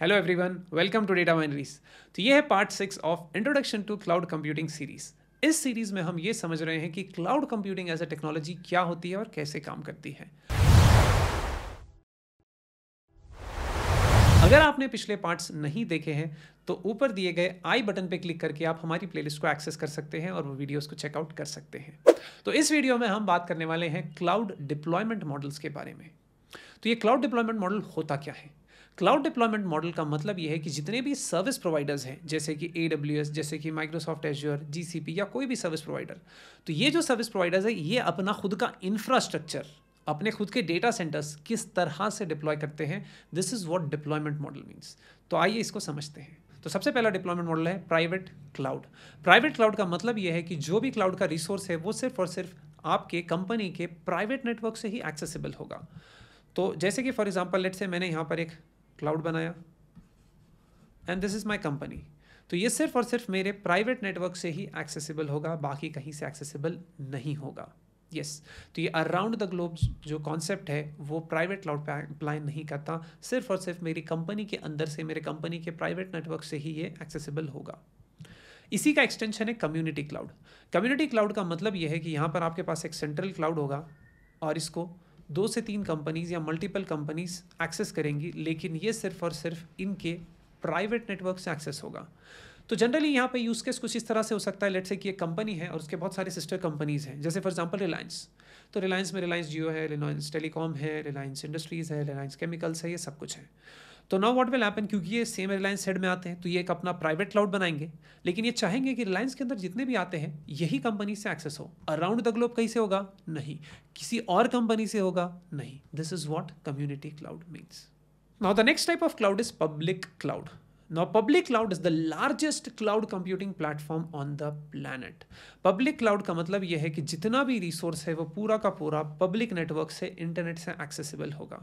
Hello everyone, welcome to data miners. तो ये है part 6 of introduction to cloud computing series. इस series में हम ये समझ रहे हैं कि cloud computing as a technology क्या होती है और कैसे काम करती है। अगर आपने पिछले पार्ट्स नहीं देखे हैं तो ऊपर दिए गए आई बटन पे क्लिक करके आप हमारी प्लेलिस्ट को एक्सेस कर सकते हैं और वो वीडियोस को चेकआउट कर सकते हैं। तो इस वीडियो में हम बात करने वाले हैं क्लाउड डिप्लॉयमेंट मॉडल्स के बारे में। तो ये क्लाउड डिप्लॉयमेंट मॉडल होता क्या है? क्लाउड डिप्लॉयमेंट मॉडल का मतलब यह है कि जितने भी सर्विस प्रोवाइडर्स हैं, जैसे कि AWS, जैसे कि माइक्रोसॉफ्ट एज्योर, GCP या कोई भी सर्विस प्रोवाइडर, तो ये जो सर्विस प्रोवाइडर्स है ये अपना खुद का इंफ्रास्ट्रक्चर, अपने खुद के डेटा सेंटर्स किस तरह से डिप्लॉय करते हैं। This is what deployment model means. तो आइए इसको समझते हैं। तो सबसे पहला डिप्लॉयमेंट मॉडल है प्राइवेट क्लाउड। प्राइवेट क्लाउड का मतलब यह है कि जो भी क्लाउड का रिसोर्स है वो सिर्फ और सिर्फ आपके कंपनी के प्राइवेट नेटवर्क से ही एक्सेसिबल होगा। तो जैसे कि फॉर एग्जाम्पल लेट्स से मैंने यहाँ पर एक क्लाउड बनाया and this is my company. तो ये सिर्फ और सिर्फ मेरे प्राइवेट नेटवर्क से ही एक्सेसिबल होगा, बाकी कहीं से एक्सेसिबल नहीं होगा। यस। तो ये अराउंड द ग्लोब जो कॉन्सेप्ट है वो प्राइवेट क्लाउड पे अप्लाई नहीं करता। सिर्फ और सिर्फ मेरी कंपनी के अंदर से, मेरे कंपनी के प्राइवेट नेटवर्क से ही ये एक्सेसिबल होगा। इसी का एक्सटेंशन है कम्युनिटी क्लाउड। कम्युनिटी क्लाउड का मतलब ये है कि यहाँ पर आपके पास एक सेंट्रल क्लाउड होगा और इसको 2 से 3 कंपनीज या मल्टीपल कंपनीज एक्सेस करेंगी, लेकिन ये सिर्फ और सिर्फ इनके प्राइवेट नेटवर्क से एक्सेस होगा। तो जनरली यहाँ पे यूज़ केस कुछ इस तरह से हो सकता है। लेट्स से कि एक कंपनी है और उसके बहुत सारे सिस्टर कंपनीज हैं, जैसे फॉर एग्जांपल रिलायंस। तो रिलायंस में रिलायंस जियो है, रिलायंस टेलीकॉम है, रिलायंस इंडस्ट्रीज़ है, रिलायंस केमिकल्स है, ये सब कुछ है। तो नाउ व्हाट विल हैपन, क्योंकि ये सेम रिलायंस हेड में आते हैं तो ये एक अपना प्राइवेट क्लाउड बनाएंगे, लेकिन ये चाहेंगे कि रिलायंस के अंदर जितने भी आते हैं यही कंपनी से एक्सेस हो। अराउंड द ग्लोब कहीं से होगा नहीं, किसी और कंपनी से होगा नहीं। This is what community cloud means. Now the next type of cloud is public cloud. Now, public cloud is the largest cloud computing platform on the planet. Public cloud का मतलब यह है कि जितना भी रिसोर्स है वो पूरा का पूरा पब्लिक नेटवर्क से, इंटरनेट से एक्सेसिबल होगा।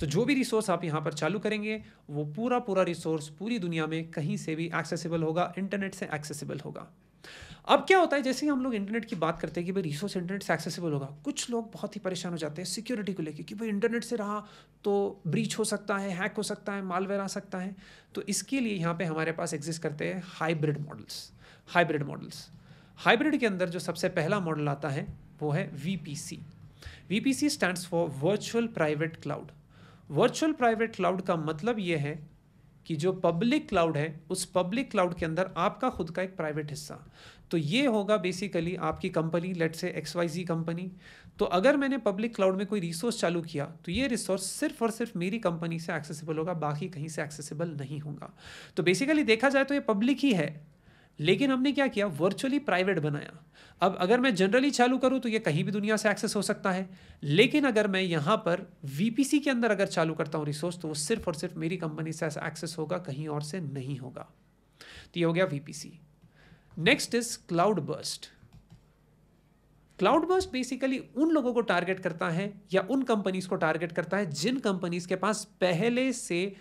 तो जो भी रिसोर्स आप यहाँ पर चालू करेंगे वो पूरा रिसोर्स पूरी दुनिया में कहीं से भी एक्सेसिबल होगा, इंटरनेट से एक्सेसिबल होगा। अब क्या होता है, जैसे ही हम लोग इंटरनेट की बात करते हैं कि भाई रिसोर्स इंटरनेट से एक्सेसिबल होगा, कुछ लोग बहुत ही परेशान हो जाते हैं सिक्योरिटी को लेके कि भाई इंटरनेट से रहा तो ब्रीच हो सकता है, हैक हो सकता है, मालवेयर आ सकता है। तो इसके लिए यहाँ पे हमारे पास एग्जिस्ट करते हैं हाइब्रिड मॉडल्स। हाइब्रिड के अंदर जो सबसे पहला मॉडल आता है वो है VPC। VPC stands for virtual private cloud. Virtual private cloud का मतलब ये है कि जो पब्लिक क्लाउड है उस पब्लिक क्लाउड के अंदर आपका खुद का एक प्राइवेट हिस्सा। तो ये होगा बेसिकली आपकी company, let's say XYZ company. तो अगर मैंने पब्लिक क्लाउड में कोई रिसोर्स चालू किया तो ये रिसोर्स सिर्फ और सिर्फ मेरी कंपनी से एक्सेसिबल होगा, बाकी कहीं से एक्सेसिबल नहीं होगा। तो बेसिकली देखा जाए तो ये पब्लिक ही है, लेकिन हमने क्या किया, वर्चुअली प्राइवेट बनाया। अब अगर मैं जनरली चालू करूं तो ये कहीं भी दुनिया से एक्सेस हो सकता है, लेकिन अगर मैं यहाँ पर VPC के अंदर अगर चालू करता हूँ रिसोर्स तो वो सिर्फ और सिर्फ मेरी कंपनी से एक्सेस होगा, कहीं और से नहीं होगा। तो ये हो गया VPC। Next is cloud burst. Cloud burst basically उन लोगों को टारगेट करता है या उन कंपनीज को टारगेट करता है जिन कंपनीज के पास पहले से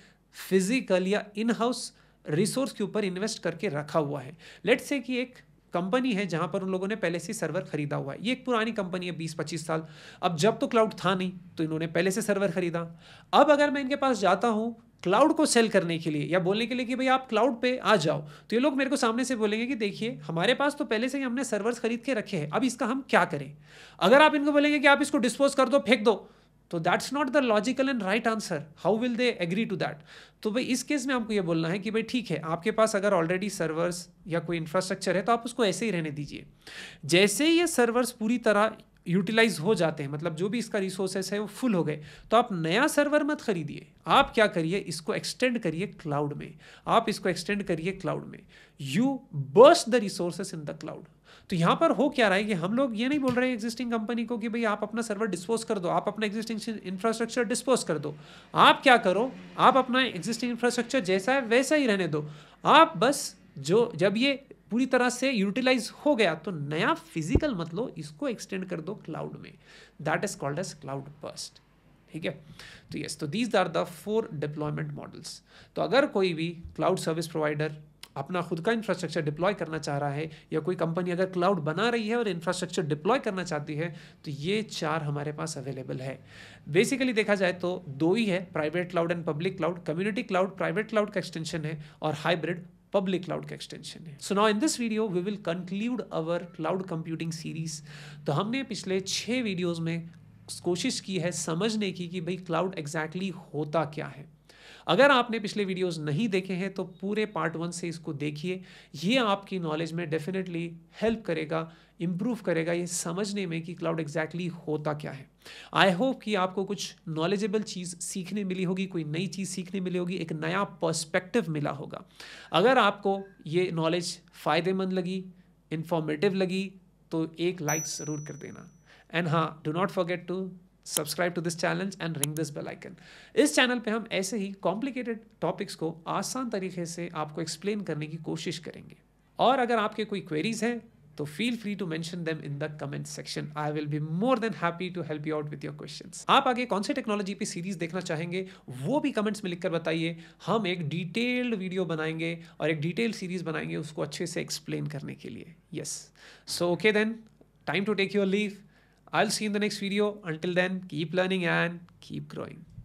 फिजिकल या इन हाउस रिसोर्स के ऊपर इन्वेस्ट करके रखा हुआ है। लेट्स से कि एक कंपनी है जहां पर उन लोगों ने पहले से सर्वर खरीदा हुआ है। ये एक पुरानी कंपनी है, 20-25 साल। अब जब तो क्लाउड था नहीं तो इन्होंने पहले से सर्वर खरीदा। अब अगर मैं इनके पास जाता हूं क्लाउड को सेल करने के लिए या बोलने के लिए कि भाई आप क्लाउड पे आ जाओ, तो ये लोग मेरे को सामने से बोलेंगे कि देखिए हमारे पास तो पहले से ही हमने सर्वर्स खरीद के रखे हैं, अब इसका हम क्या करें। अगर आप इनको बोलेंगे कि आप इसको डिस्पोज कर दो, फेंक दो, तो that's not the logical and right answer. How will they agree to that? तो भाई इस केस में आपको ये बोलना है कि भाई ठीक है, आपके पास अगर ऑलरेडी सर्वर्स या कोई इंफ्रास्ट्रक्चर है तो आप उसको ऐसे ही रहने दीजिए। जैसे ही ये सर्वर्स पूरी तरह यूटिलाइज हो जाते हैं, मतलब जो भी इसका रिसोर्सेस है वो फुल हो गए, तो आप नया सर्वर मत खरीदिए। आप क्या करिए, इसको एक्सटेंड करिए क्लाउड में। आप इसको एक्सटेंड करिए क्लाउड में। You burst the resources in the cloud. तो यहाँ पर हो क्या रहा है कि हम लोग ये नहीं बोल रहे हैं एग्जिस्टिंग कंपनी को कि भाई आप अपना सर्वर डिस्पोज कर दो, आप अपना एग्जिस्टिंग इंफ्रास्ट्रक्चर डिस्पोज कर दो। आप क्या करो, आप अपना एग्जिस्टिंग इंफ्रास्ट्रक्चर जैसा है वैसा ही रहने दो। आप बस जो जब ये पूरी तरह से यूटिलाइज हो गया तो नया फिजिकल मत लो, इसको एक्सटेंड कर दो क्लाउड में। That is called as cloud burst. ठीक है। तो यस, तो these are the 4 deployment models. तो अगर कोई भी क्लाउड सर्विस प्रोवाइडर अपना खुद का इंफ्रास्ट्रक्चर डिप्लॉय करना चाह रहा है, या कोई कंपनी अगर क्लाउड बना रही है और इंफ्रास्ट्रक्चर डिप्लॉय करना चाहती है, तो ये चार हमारे पास अवेलेबल है। बेसिकली देखा जाए तो दो ही है, private cloud and public cloud. Community cloud private cloud का एक्सटेंशन है और हाइब्रिड public cloud का extension है। So now in this video we will conclude our cloud computing series। तो हमने पिछले 6 वीडियोज़ में कोशिश की है समझने की कि भाई क्लाउड एग्जैक्टली होता क्या है। अगर आपने पिछले वीडियोज़ नहीं देखे हैं तो पूरे पार्ट 1 से इसको देखिए, ये आपकी नॉलेज में डेफिनेटली हेल्प करेगा, इम्प्रूव करेगा ये समझने में कि क्लाउड एग्जैक्टली होता क्या है। आई होप कि आपको कुछ नॉलेजेबल चीज़ सीखने मिली होगी, कोई नई चीज़ सीखने मिली होगी, एक नया पर्सपेक्टिव मिला होगा। अगर आपको ये नॉलेज फ़ायदेमंद लगी, इन्फॉर्मेटिव लगी, तो एक लाइक ज़रूर कर देना। एंड हाँ, do not forget to subscribe to this channel and ring this bell icon. इस चैनल पे हम ऐसे ही कॉम्प्लिकेटेड टॉपिक्स को आसान तरीके से आपको एक्सप्लेन करने की कोशिश करेंगे। और अगर आपके कोई क्वेरीज हैं तो feel free to mention them in the comment section. I will be more than happy to help you out with your questions. आप आगे कौन से टेक्नोलॉजी पे सीरीज देखना चाहेंगे वो भी कमेंट्स में लिखकर बताइए। हम एक डिटेल्ड वीडियो बनाएंगे और एक डिटेल्ड सीरीज बनाएंगे उसको अच्छे से एक्सप्लेन करने के लिए। Yes, so okay then, time to take your leave. I'll see you in the next video. Until then, keep learning and keep growing.